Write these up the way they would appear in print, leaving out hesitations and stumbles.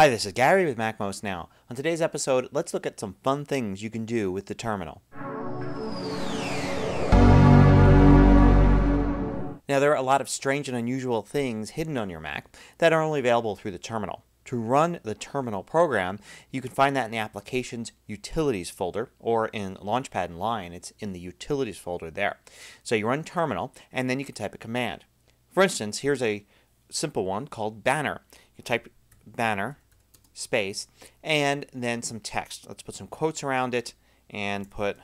Hi, this is Gary with MacMost Now. On today's episode, let's look at some fun things you can do with the terminal. Now, there are a lot of strange and unusual things hidden on your Mac that are only available through the terminal. To run the terminal program, you can find that in the Applications Utilities folder, or in Launchpad and Lion, it's in the Utilities folder there. So you run terminal and then you can type a command. For instance, here's a simple one called Banner. You type Banner space and then some text. Let's put some quotes around it and put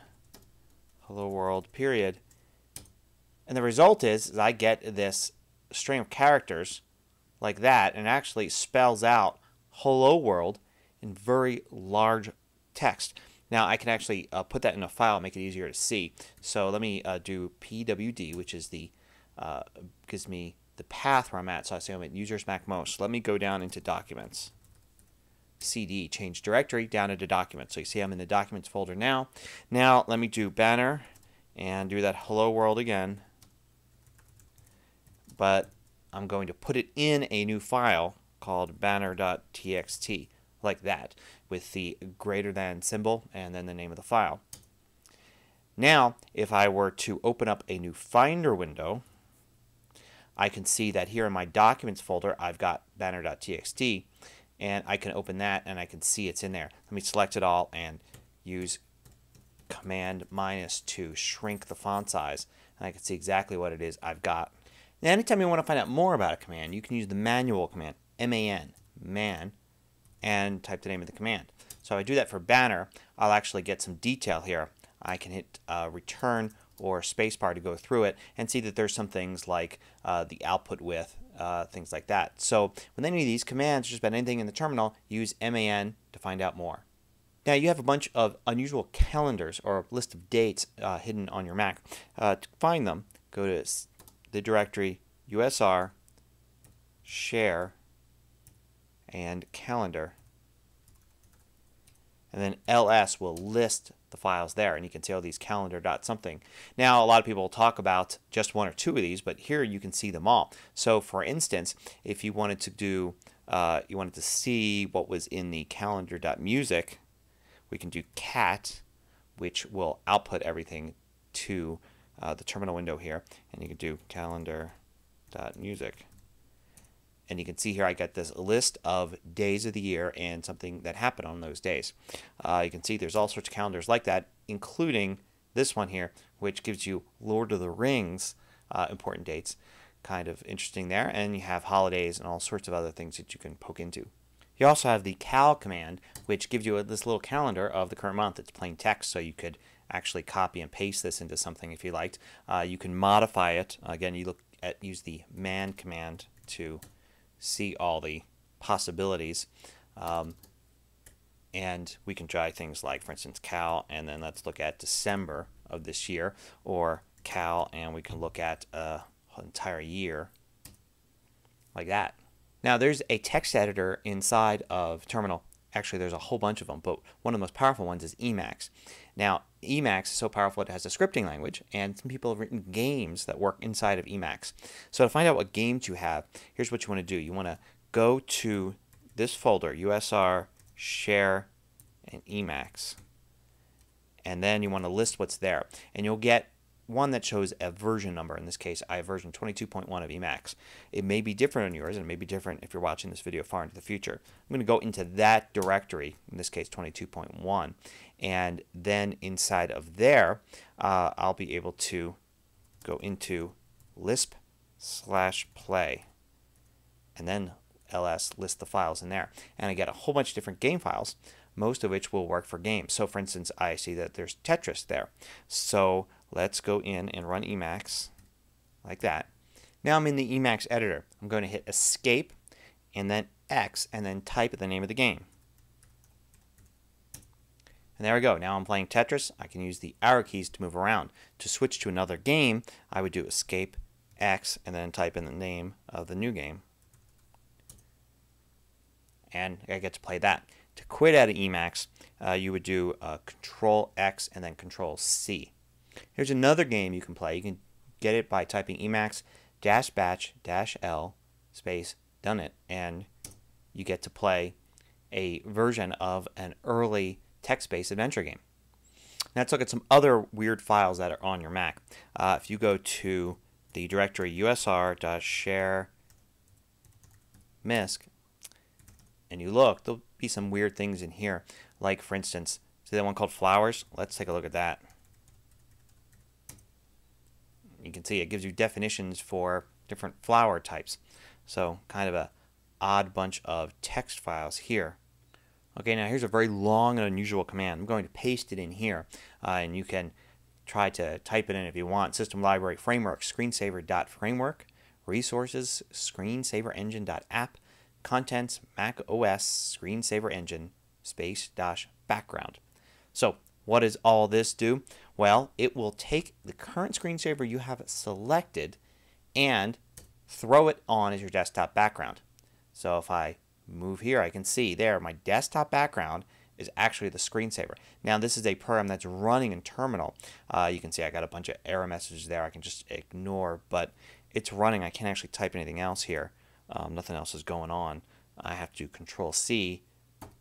hello world period. And the result is I get this string of characters like that, and actually spells out hello world in very large text. Now I can actually put that in a file and make it easier to see. So let me do PWD, which is the gives me the path where I'm at. So I say I'm at users MacMost. Let me go down into documents. CD, change directory, down into documents. So you see I'm in the documents folder now. Now let me do Banner and do that hello world again. But I'm going to put it in a new file called banner.txt like that, with the greater than symbol and then the name of the file. Now if I were to open up a new Finder window, I can see that here in my documents folder I've got banner.txt, and I can open that and I can see it's in there. Let me select it all and use command minus to shrink the font size, and I can see exactly what it is I've got. Now anytime you want to find out more about a command, you can use the manual command, MAN, and type the name of the command. So if I do that for Banner, I'll actually get some detail here. I can hit return or spacebar to go through it and see that there's some things like the output width, things like that. So with any of these commands, just about anything in the terminal, use MAN to find out more. Now you have a bunch of unusual calendars or a list of dates hidden on your Mac. To find them, go to the directory usr, share, and calendar. And then ls will list the files there, and you can see all these calendar dot something. Now a lot of people will talk about just one or two of these, but here you can see them all. So for instance, if you wanted to do, you wanted to see what was in the calendar.music, we can do cat, which will output everything to the terminal window here, and you can do calendar.music. And you can see here I got this list of days of the year and something that happened on those days. You can see there's all sorts of calendars like that, including this one here, which gives you Lord of the Rings important dates. Kind of interesting there. And you have holidays and all sorts of other things that you can poke into. You also have the cal command, which gives you this little calendar of the current month. It's plain text, so you could actually copy and paste this into something if you liked. You can modify it. Again, you look at use the man command to see all the possibilities, and we can try things like, for instance, cal, and then let's look at December of this year, or cal, and we can look at an entire year like that. Now there's a text editor inside of Terminal. Actually, there's a whole bunch of them, but one of the most powerful ones is Emacs. Now Emacs is so powerful it has a scripting language, and some people have written games that work inside of Emacs. So to find out what games you have, here's what you want to do. You want to go to this folder, USR, Share, and Emacs, and then you want to list what's there, and you'll get one that shows a version number. In this case, I have version 22.1 of Emacs. It may be different on yours, and it may be different if you're watching this video far into the future. I'm going to go into that directory, in this case 22.1, and then inside of there I'll be able to go into Lisp/play and then ls list the files in there, and I get a whole bunch of different game files, most of which will work for games. So for instance, I see that there's Tetris there. So let's go in and run Emacs like that. Now I'm in the Emacs editor. I'm going to hit Escape and then X and then type the name of the game. And there we go. Now I'm playing Tetris. I can use the arrow keys to move around. To switch to another game, I would do Escape, X, and then type in the name of the new game. And I get to play that. To quit out of Emacs, you would do Control X and then Control C. Here's another game you can play. You can get it by typing Emacs -batch -l space done it, and you get to play a version of an early text-based adventure game. Let's look at some other weird files that are on your Mac. If you go to the directory usr-share-misc and you look, there'll be some weird things in here. Like, for instance, see that one called Flowers? Let's take a look at that. You can see it gives you definitions for different flower types. So kind of a odd bunch of text files here. Okay, now here's a very long and unusual command. I'm going to paste it in here, and you can try to type it in if you want. System library framework, screensaver.framework, resources, screensaverengine.app, contents, Mac OS, screensaverengine, --background. So what does all this do? Well, it will take the current screensaver you have selected and throw it on as your desktop background. So if I move here, I can see there my desktop background is actually the screensaver. Now this is a program that's running in Terminal. You can see I got a bunch of error messages there I can just ignore, but it's running. I can't actually type anything else here. Nothing else is going on. I have to Control C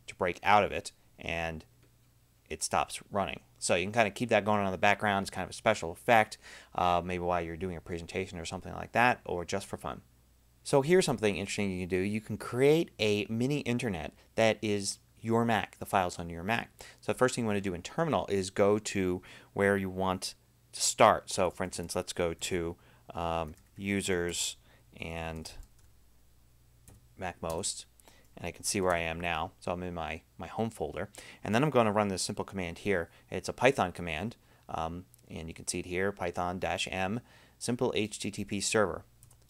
to break out of it and it stops running. So you can kind of keep that going on in the background. It's kind of a special effect, maybe while you're doing a presentation or something like that, or just for fun. So here's something interesting you can do. You can create a mini internet that is your Mac, the files on your Mac. So the first thing you want to do in Terminal is go to where you want to start. So for instance, let's go to users and MacMost, and I can see where I am now. So I'm in my home folder, and then I'm going to run this simple command here. It's a Python command, and you can see it here, python-m simple HTTP server.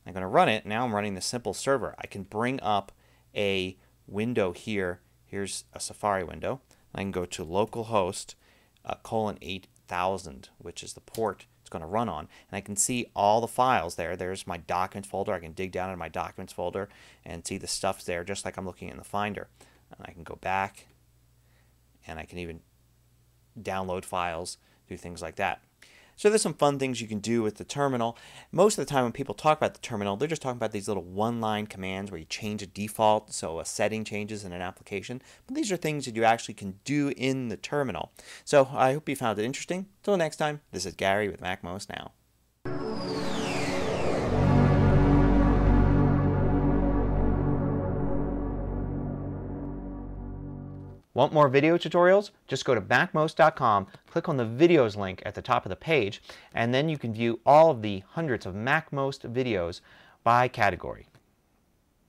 I'm going to run it. Now I'm running the simple server. I can bring up a window here. Here's a Safari window. I can go to localhost :8000, which is the port it's going to run on. And I can see all the files there. There's my documents folder. I can dig down in my documents folder and see the stuff there, just like I'm looking in the Finder. And I can go back and I can even download files, do things like that. So there's some fun things you can do with the Terminal. Most of the time when people talk about the Terminal, they're just talking about these little one-line commands where you change a default, so a setting changes in an application. But these are things that you actually can do in the Terminal. So I hope you found it interesting. Till next time, this is Gary with MacMost Now. Want more video tutorials? Just go to MacMost.com, click on the videos link at the top of the page, and then you can view all of the hundreds of MacMost videos by category.